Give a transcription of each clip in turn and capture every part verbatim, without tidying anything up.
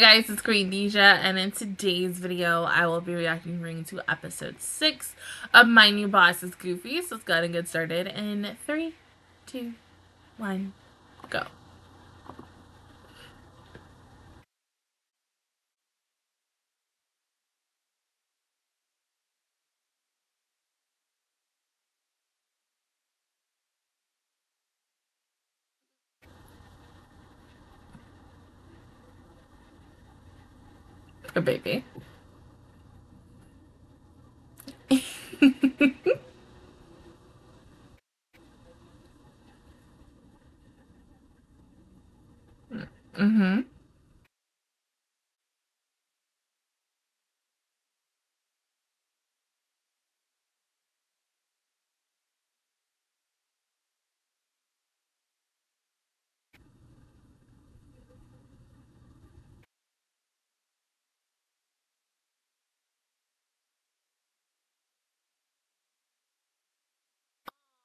Hey guys, it's Green Deja, and in today's video, I will be reacting to episode six of My New Boss is Goofy. So let's go ahead and get started in three, two, one, go. A baby. Mm-hmm.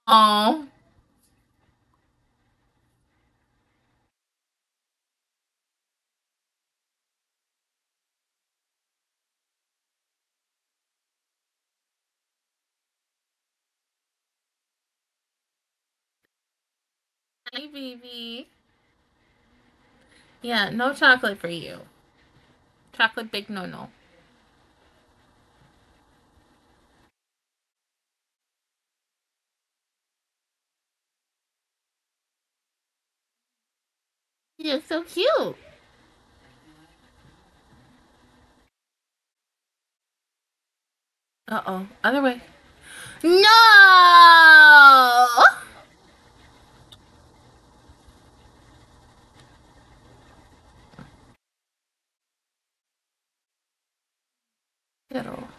Oh. Hey, baby. Yeah, no chocolate for you. Chocolate, big no-no. You're so cute. Uh-oh. Other way. No! Shittle.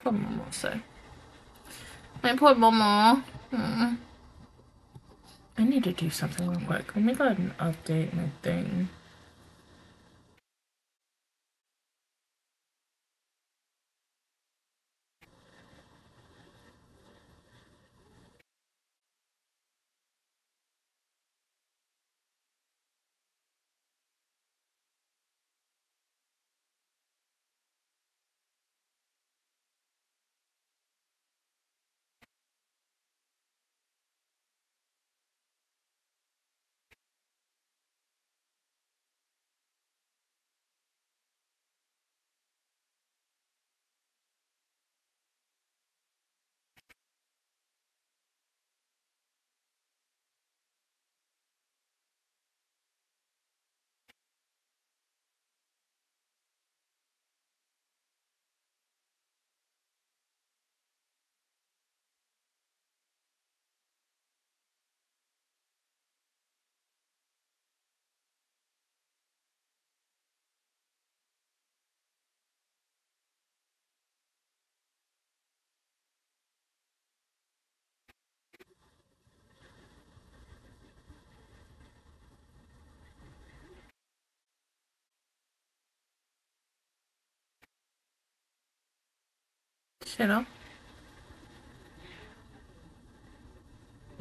Poor Momo, so. My poor Momo. Mm. I need to do something real quick. Let me go ahead and update my thing. Shiddle.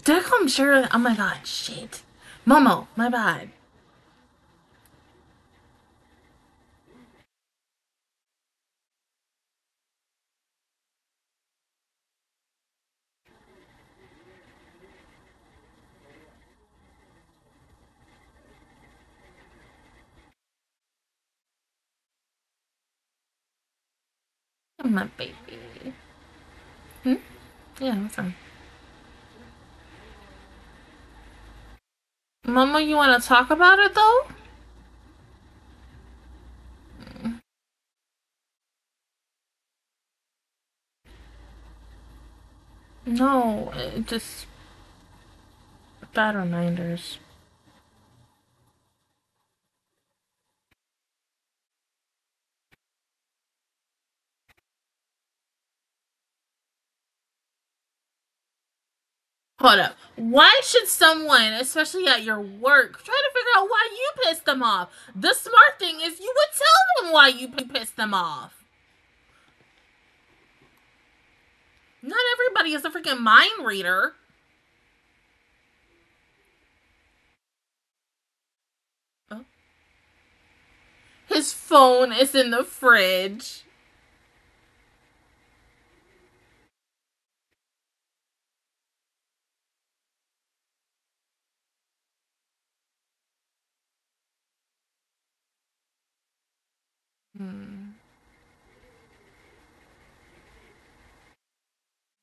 Did I call him Shiddle? Oh my god, shit. Momo, my bad. My baby. Hmm? Yeah, what's on? Momo, you want to talk about it though? No, it just bad reminders. Hold up. Why should someone, especially at your work, try to figure out why you pissed them off? The smart thing is you would tell them why you pissed them off. Not everybody somebody is a freaking mind reader. Oh. His phone is in the fridge.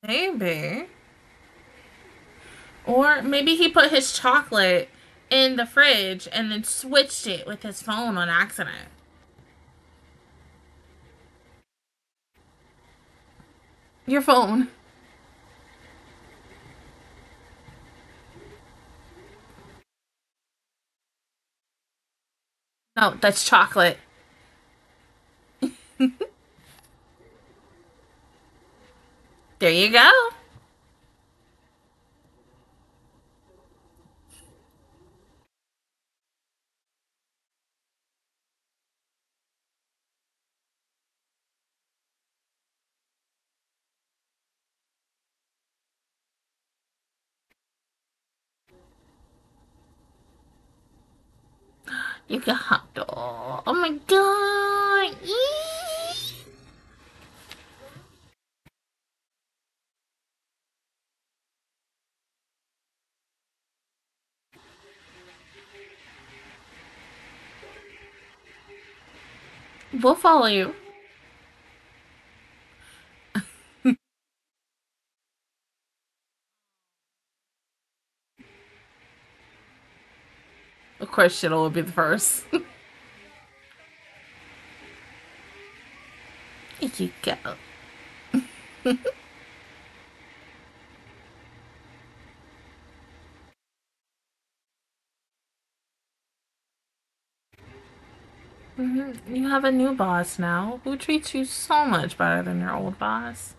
Maybe. Or maybe he put his chocolate in the fridge and then switched it with his phone on accident. Your phone. No, that's chocolate. There you go. You got hot dog. Oh my god. Eee! We'll follow you. Of course, Shittle will be the first. Here you go. Mm-hmm. You have a new boss now who treats you so much better than your old boss.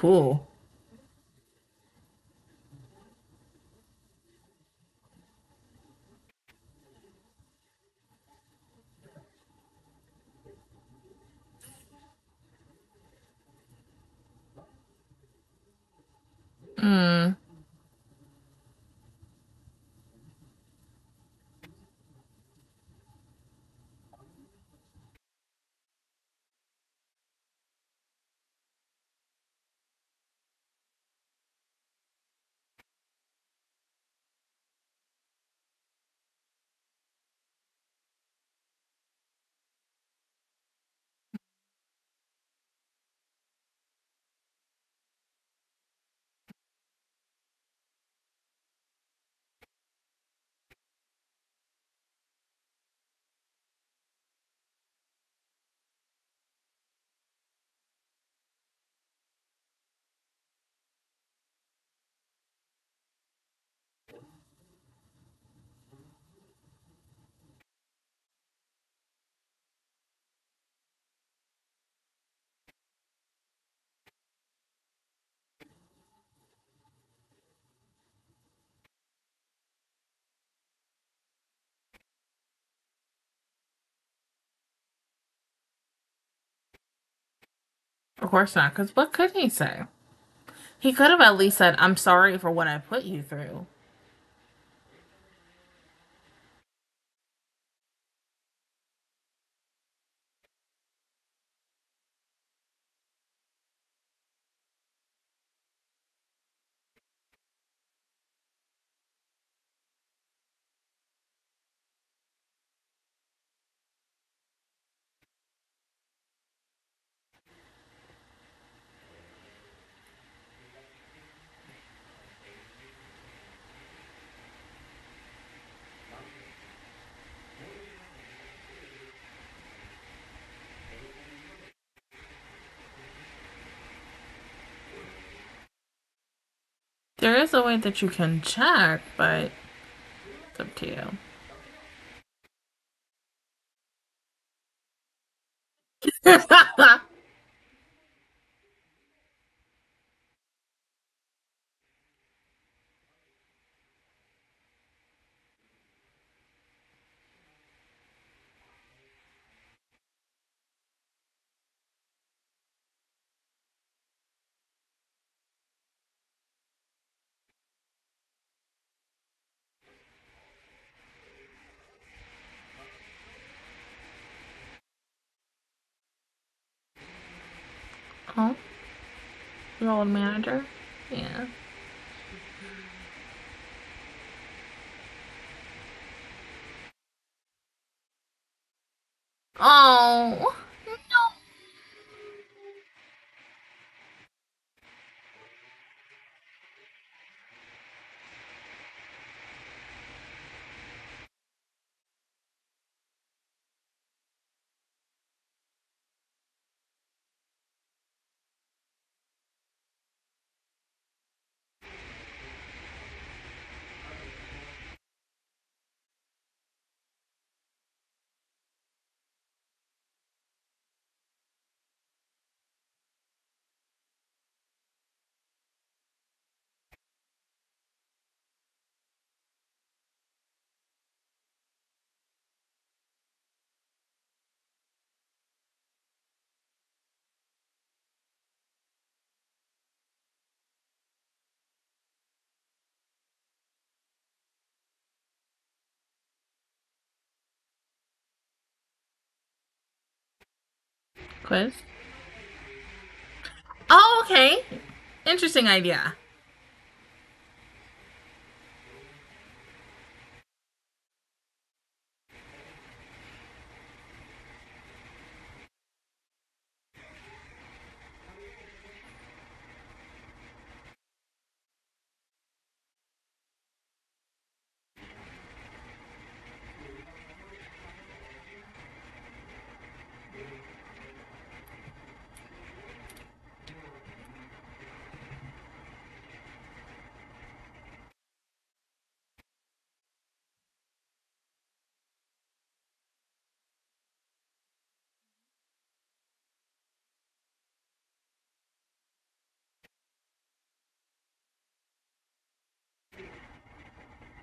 Cool. Mm. course not, because what could he say? He could have at least said, I'm sorry for what I put you through. There is a way that you can check, but it's up to you. Oh, the old manager? Yeah. Oh, no. Quiz? Oh, okay. Interesting idea.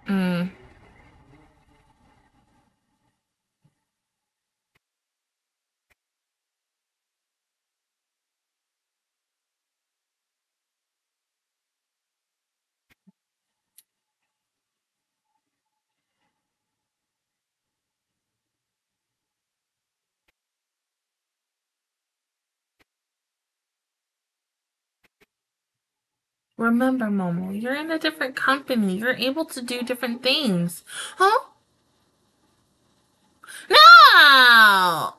Mm. Remember, Momo, you're in a different company. You're able to do different things. Huh? No!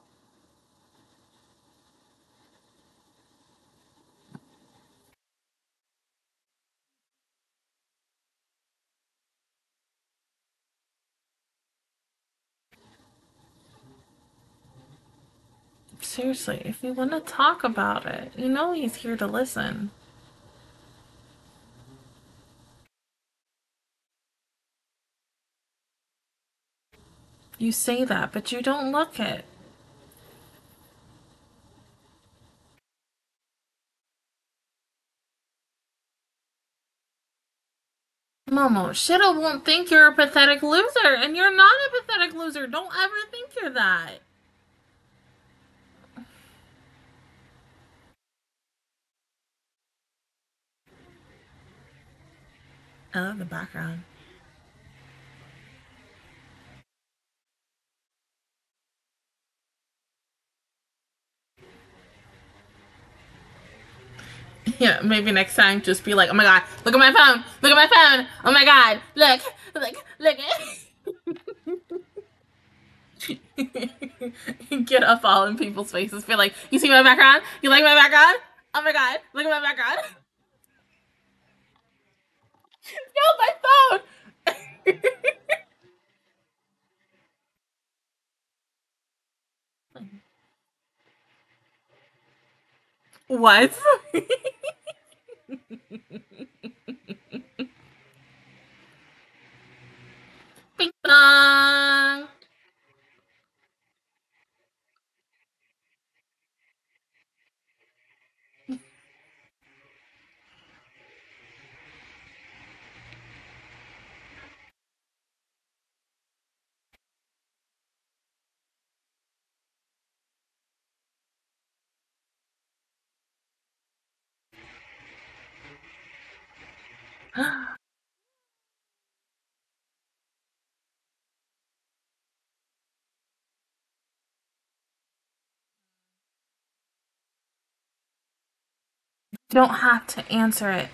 Seriously, if you want to talk about it, you know he's here to listen. You say that, but you don't look it. Momo, Shittle won't think you're a pathetic loser, and you're not a pathetic loser. Don't ever think you're that. I love the background. Yeah, maybe next time just be like, oh my god, look at my phone, look at my phone, oh my god, look, look, look. Get up all in people's faces, be like, you see my background? You like my background? Oh my god, look at my background. No, my phone! What? Bing bong! You don't have to answer it.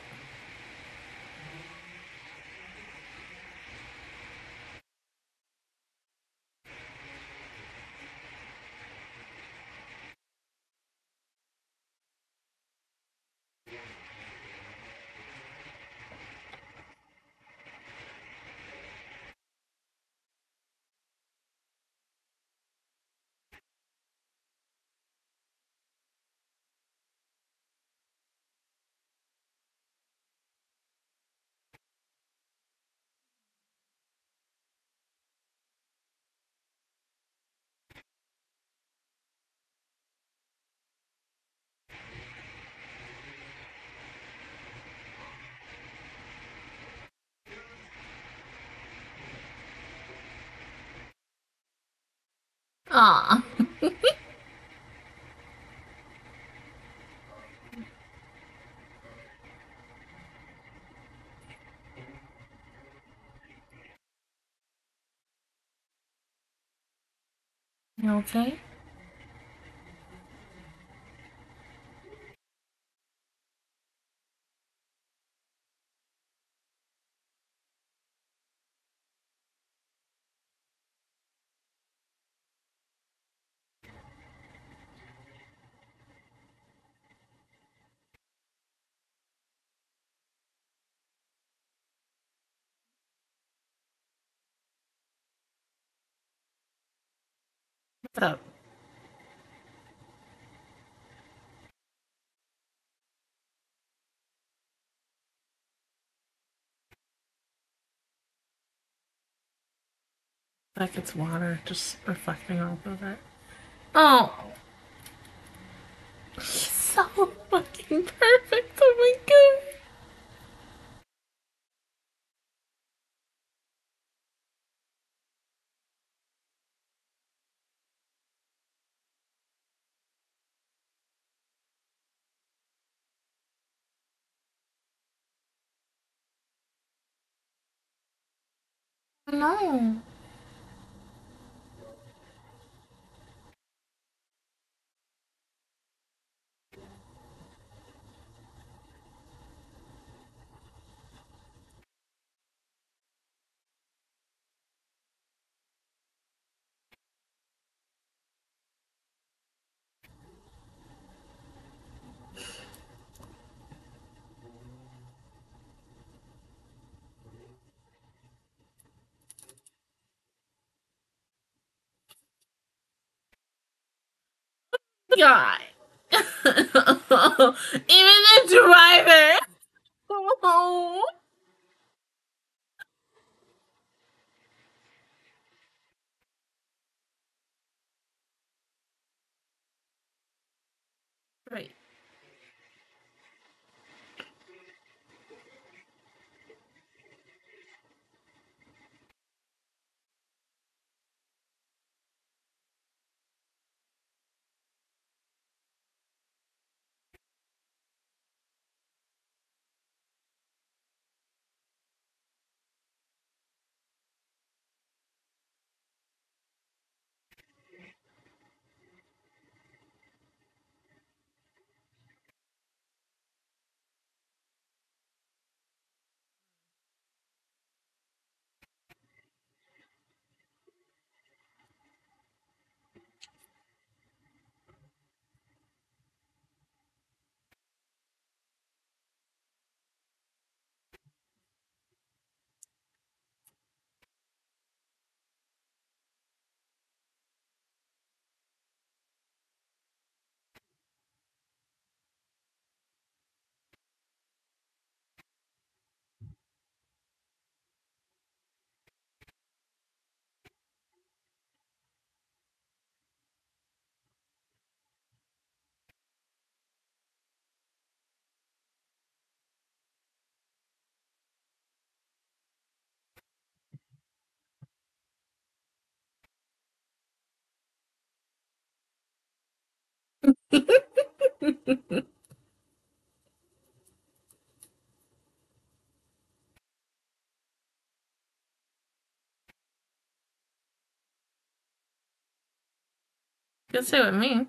Aww. You okay? Up. Like it's water just reflecting off of it. Oh, he's so fucking perfect. Oh my god. No. God. Even the driver. Oh. Right. You'll say with me.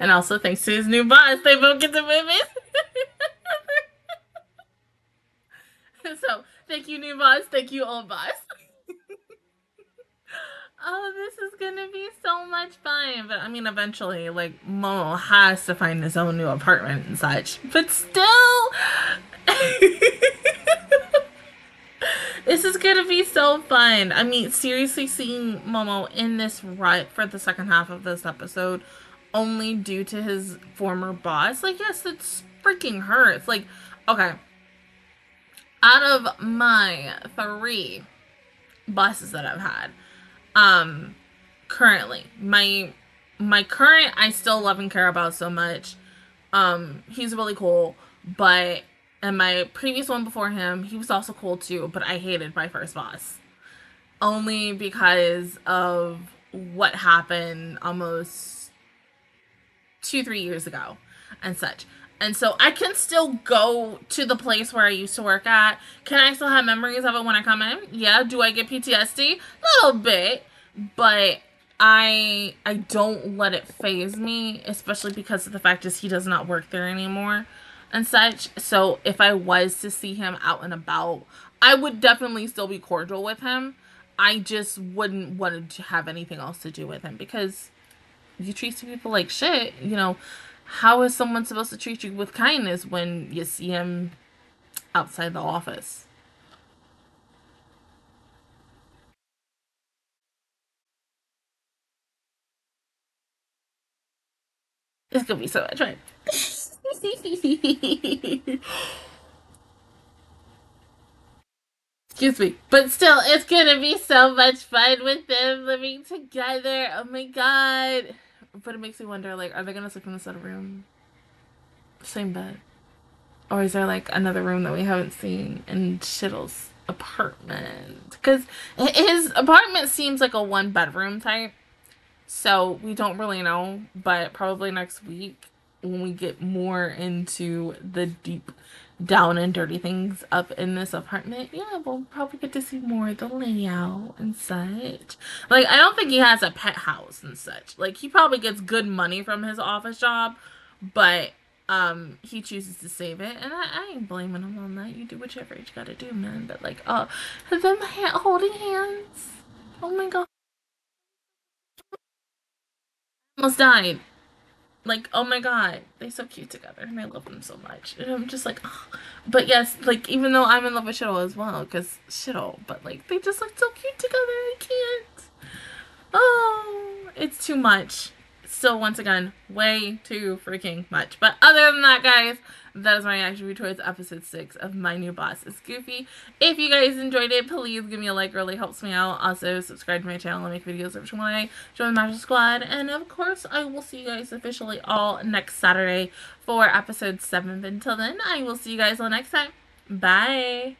And also, thanks to his new boss, they both get the babies. So, thank you, new boss. Thank you, old boss. Oh, this is gonna be so much fun. But I mean, eventually, like, Momo has to find his own new apartment and such. But still, this is gonna be so fun. I mean, seriously, seeing Momo in this rut for the second half of this episode, only due to his former boss. Like, yes, it freaking hurts. Like, okay, out of my three bosses that I've had, um, currently, my my current, I still love and care about so much. Um, he's really cool, but. And my previous one before him, he was also cool too, but I hated my first boss. Only because of what happened almost two, three years ago and such. And so I can still go to the place where I used to work at. Can I still have memories of it when I come in? Yeah. Do I get P T S D? A little bit. But I, I don't let it phase me, especially because of the fact is he does not work there anymore. And such. So if I was to see him out and about, I would definitely still be cordial with him. I just wouldn't want to have anything else to do with him, because you treat people like shit. You know, how is someone supposed to treat you with kindness when you see him outside the office? It's gonna be so much fun. Excuse me, but still, it's gonna be so much fun with them living together. Oh my god. But it makes me wonder, like, are they gonna sleep in the same room, same bed, or is there like another room that we haven't seen in Shittle's apartment? Because his apartment seems like a one bedroom type, so we don't really know. But probably next week, when we get more into the deep down and dirty things up in this apartment, yeah, we'll probably get to see more of the layout and such. Like, I don't think he has a pet house and such. Like, he probably gets good money from his office job, but um he chooses to save it, and I, I ain't blaming him on that. You do whichever you gotta do, man. But like, oh, uh, them ha holding hands, oh my god, almost died. Like, oh my god, they're so cute together, and I love them so much. And I'm just like, oh. But yes, like, even though I'm in love with Shiddle as well, because Shiddle, but like, they just look so cute together, I can't. Oh, it's too much. Still, once again, way too freaking much. But other than that, guys, that is my reaction towards episode six of My New Boss is Goofy. If you guys enjoyed it, please give me a like. It really helps me out. Also, subscribe to my channel. I make videos every single day. Join the Magic Squad. And, of course, I will see you guys officially all next Saturday for episode seven. But until then, I will see you guys all next time. Bye.